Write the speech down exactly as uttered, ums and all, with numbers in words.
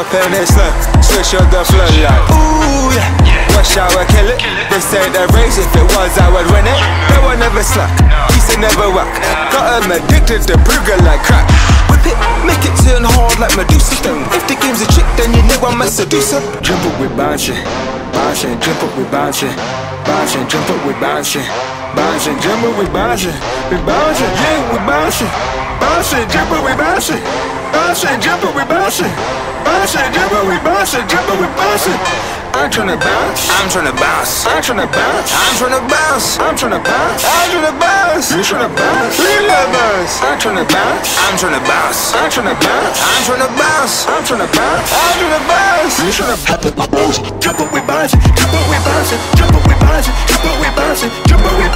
up in this look, switch up the flow like, ooh yeah, rush hour kill it. This ain't a race, if it was I would win it. No one ever slack, peace and never whack. Got him addicted to Pruger like crack. Whip it, make it turn hard like Medusa. If the game's a trick, then you know I'm a seducer. Jump up with Banshee, Banshee, jump up with Banshee, Banshee, jump up with Banshee, Banshee, jump up with Banshee, with Banshee, yeah, with Banshee, Banshee, jump up with Banshee, Banshee, jump up with Banshee, Banshee, jump up with Banshee, jump up with Banshee. I'm tryna bounce, I'm tryna bounce, I'm tryna bounce, I'm tryna bounce, I'm tryna bounce, I'm tryna bounce, you tryna bounce, we love us. I'm tryna bounce, I'm tryna bounce, I'm tryna bounce, I'm tryna bounce, I'm tryna bounce, I'm tryna bounce, you tryna pop up my balls. Jump up with Banshee, jump up with Banshee, jump up with Banshee, jump up with Banshee, jump up with